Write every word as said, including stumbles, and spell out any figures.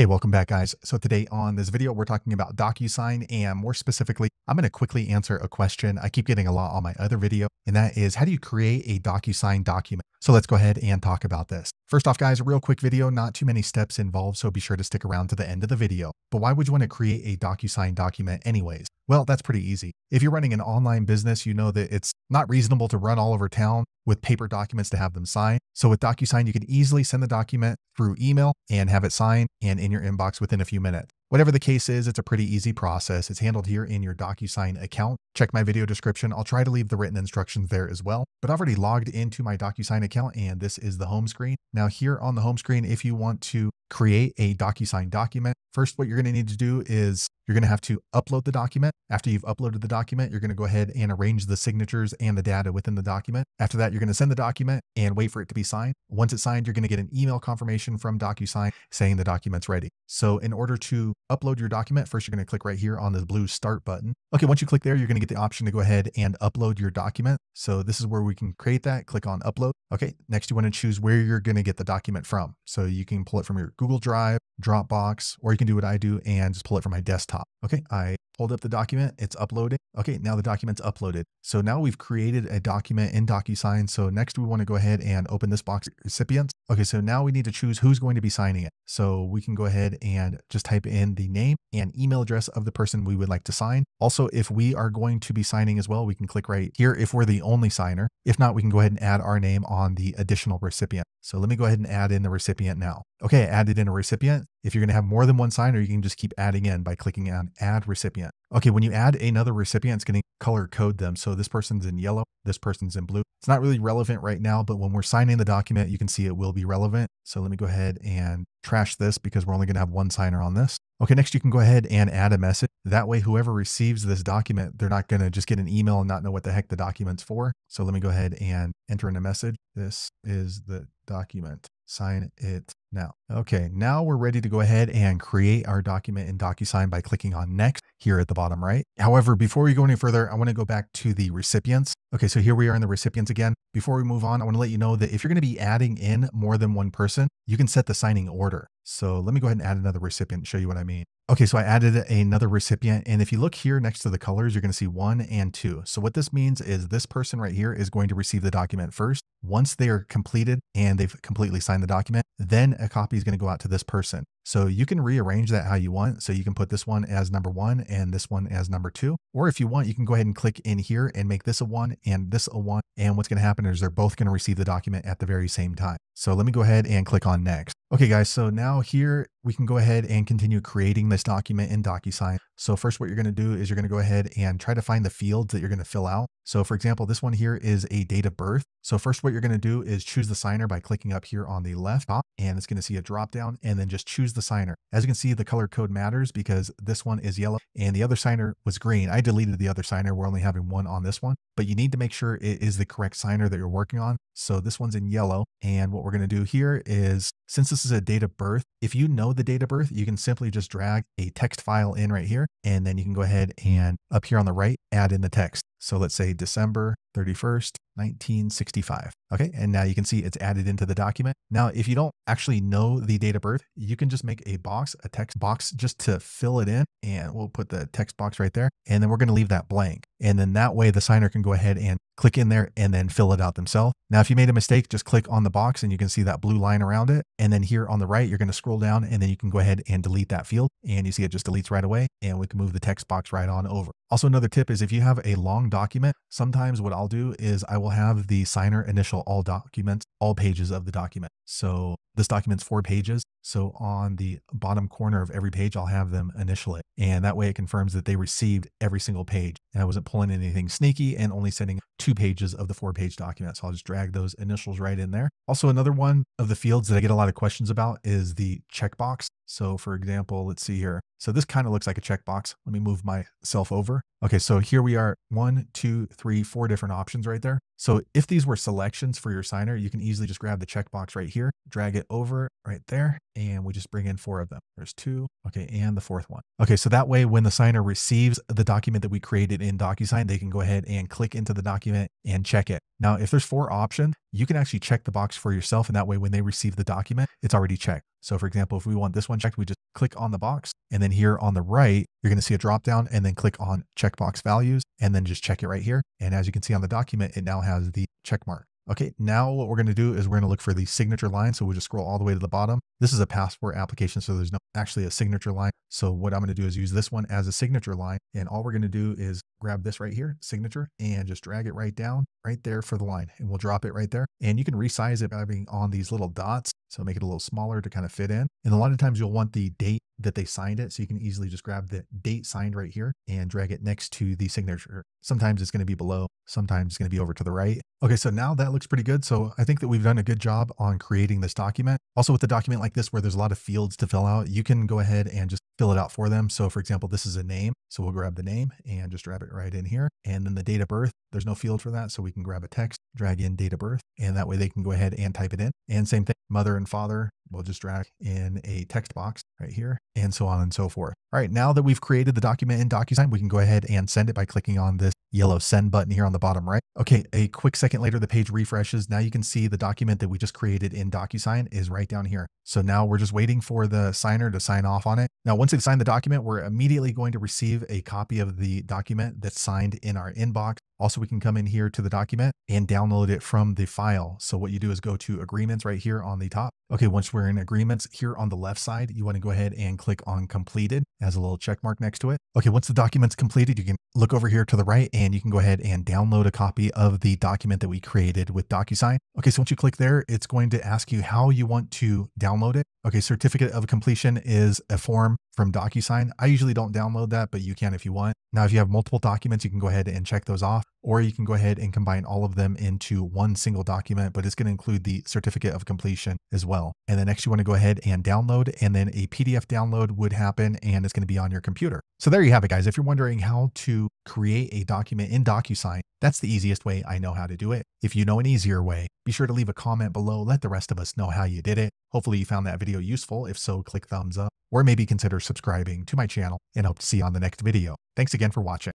Hey, welcome back, guys. So today on this video, we're talking about DocuSign, and more specifically, I'm going to quickly answer a question I keep getting a lot on my other video, and that is, how do you create a DocuSign document? So let's go ahead and talk about this. First off, guys, a real quick video, not too many steps involved, so be sure to stick around to the end of the video. But why would you want to create a DocuSign document anyways? Well, that's pretty easy. If you're running an online business, you know that it's not reasonable to run all over town with paper documents to have them signed. So with DocuSign, you can easily send the document through email and have it signed and in your inbox within a few minutes. Whatever the case is, it's a pretty easy process. It's handled here in your DocuSign account. Check my video description. I'll try to leave the written instructions there as well, but I've already logged into my DocuSign account and this is the home screen. Now here on the home screen, if you want to create a DocuSign document, first, what you're gonna need to do is you're gonna have to upload the document. After you've uploaded the document, you're gonna go ahead and arrange the signatures and the data within the document. After that, you're gonna send the document and wait for it to be signed. Once it's signed, you're gonna get an email confirmation from DocuSign saying the document's ready. So in order to upload your document, first you're gonna click right here on this blue start button. Okay, once you click there, you're gonna get the option to go ahead and upload your document. So this is where we can create that. Click on upload. Okay, next you wanna choose where you're gonna get the document from. So you can pull it from your Google Drive, Dropbox, or you can do what I do and just pull it from my desktop. Okay, I pulled up the document, it's uploaded. Okay, now the document's uploaded. So now we've created a document in DocuSign. So next we want to go ahead and open this box, recipients. Okay, so now we need to choose who's going to be signing it. So we can go ahead and just type in the name and email address of the person we would like to sign. Also, if we are going to be signing as well, we can click right here if we're the only signer. If not, we can go ahead and add our name on the additional recipient. So let me go ahead and add in the recipient now. Okay, I added in a recipient. If you're going to have more than one signer, you can just keep adding in by clicking on add recipient. Okay, when you add another recipient, it's going to color code them. So this person's in yellow, this person's in blue. It's not really relevant right now, but when we're signing the document, you can see it will be relevant. So let me go ahead and trash this because we're only going to have one signer on this. Okay, next you can go ahead and add a message. That way, whoever receives this document, they're not going to just get an email and not know what the heck the document's for. So let me go ahead and enter in a message. This is the document. Sign it now. Okay, now we're ready to go ahead and create our document in DocuSign by clicking on next here at the bottom right. However, before we go any further, I want to go back to the recipients. Okay, so here we are in the recipients again. Before we move on, I want to let you know that if you're going to be adding in more than one person, you can set the signing order. So let me go ahead and add another recipient and show you what I mean. Okay, so I added another recipient. And if you look here next to the colors, you're going to see one and two. So what this means is this person right here is going to receive the document first. Once they are completed and they've completely signed the document, then a copy is going to go out to this person. So you can rearrange that how you want. So you can put this one as number one and this one as number two. Or if you want, you can go ahead and click in here and make this a one and this a one. And what's going to happen is they're both going to receive the document at the very same time. So let me go ahead and click on next. Okay, guys, so now here we can go ahead and continue creating this document in DocuSign. So first what you're going to do is you're going to go ahead and try to find the fields that you're going to fill out. So for example, this one here is a date of birth. So first what you're going to do is choose the signer by clicking up here on the left top, and it's going to see a drop down, and then just choose the signer. As you can see, the color code matters because this one is yellow and the other signer was green. I deleted the other signer. We're only having one on this one, but you need to make sure it is the correct signer that you're working on. So this one's in yellow. And what we're going to do here is, since this is a date of birth, if you know the date of birth, you can simply just drag a text file in right here. And then you can go ahead and up here on the right, add in the text. So let's say December thirty-first, nineteen sixty-five. Okay, and now you can see it's added into the document. Now, if you don't actually know the date of birth, you can just make a box, a text box, just to fill it in. And we'll put the text box right there. And then we're going to leave that blank. And then that way the signer can go ahead and click in there and then fill it out themselves. Now, if you made a mistake, just click on the box and you can see that blue line around it. And then here on the right, you're going to scroll down and then you can go ahead and delete that field. And you see it just deletes right away. And we can move the text box right on over. Also, another tip is if you have a long document, sometimes what I'll do is I will have the signer initial all documents, all pages of the document. So this document's four pages. So on the bottom corner of every page, I'll have them initial it. And that way it confirms that they received every single page. And I wasn't pulling anything sneaky and only sending two pages of the four page document. So I'll just drag those initials right in there. Also, another one of the fields that I get a lot of questions about is the checkbox. So for example, let's see here. So this kind of looks like a checkbox. Let me move myself over. Okay, so here we are, one, two, three, four different options right there. So if these were selections for your signer, you can easily just grab the checkbox right here, drag it over right there, and we just bring in four of them. There's two, okay, and the fourth one. Okay, so that way when the signer receives the document that we created in DocuSign, they can go ahead and click into the document and check it. Now, if there's four options, you can actually check the box for yourself. And that way, when they receive the document, it's already checked. So for example, if we want this one checked, we just click on the box. And then here on the right, you're going to see a drop down and then click on checkbox values and then just check it right here. And as you can see on the document, it now has the check mark. Okay, now what we're going to do is we're going to look for the signature line. So we'll just scroll all the way to the bottom. This is a passport application, so there's no actually a signature line. So what I'm going to do is use this one as a signature line. And all we're going to do is grab this right here, signature, and just drag it right down right there for the line. And we'll drop it right there. And you can resize it by being on these little dots. So make it a little smaller to kind of fit in. And a lot of times you'll want the date that they signed it. So you can easily just grab the date signed right here and drag it next to the signature. Sometimes it's going to be below, sometimes it's going to be over to the right. Okay, so now that looks pretty good. So I think that we've done a good job on creating this document. Also with a document like this, where there's a lot of fields to fill out, you can go ahead and just fill it out for them. So for example, this is a name. So we'll grab the name and just grab it right in here. And then the date of birth, there's no field for that. So we can grab a text, drag in date of birth, and that way they can go ahead and type it in. And same thing, mother and father, we'll just drag in a text box right here, and so on and so forth. All right, now that we've created the document in DocuSign, we can go ahead and send it by clicking on this yellow send button here on the bottom right. Okay, a quick second later, the page refreshes. Now you can see the document that we just created in DocuSign is right down here. So now we're just waiting for the signer to sign off on it. Now, once they've signed the document, we're immediately going to receive a copy of the document that's signed in our inbox. Also, we can come in here to the document and download it from the file. So what you do is go to agreements right here on the top. Okay, once we're in agreements here on the left side, you want to go ahead and click on completed as a little check mark next to it. Okay, once the document's completed, you can look over here to the right and you can go ahead and download a copy of the document that we created with DocuSign. Okay, so once you click there, it's going to ask you how you want to download it. Okay, certificate of completion is a form from DocuSign. I usually don't download that, but you can if you want. Now, if you have multiple documents, you can go ahead and check those off, or you can go ahead and combine all of them into one single document, but it's going to include the certificate of completion as well. And then next you want to go ahead and download, and then a P D F download would happen and it's going to be on your computer. So there you have it, guys. If you're wondering how to create a document in DocuSign, that's the easiest way I know how to do it. If you know an easier way, be sure to leave a comment below. Let the rest of us know how you did it. Hopefully you found that video useful. If so, click thumbs up, or maybe consider subscribing to my channel, and hope to see you on the next video. Thanks again for watching.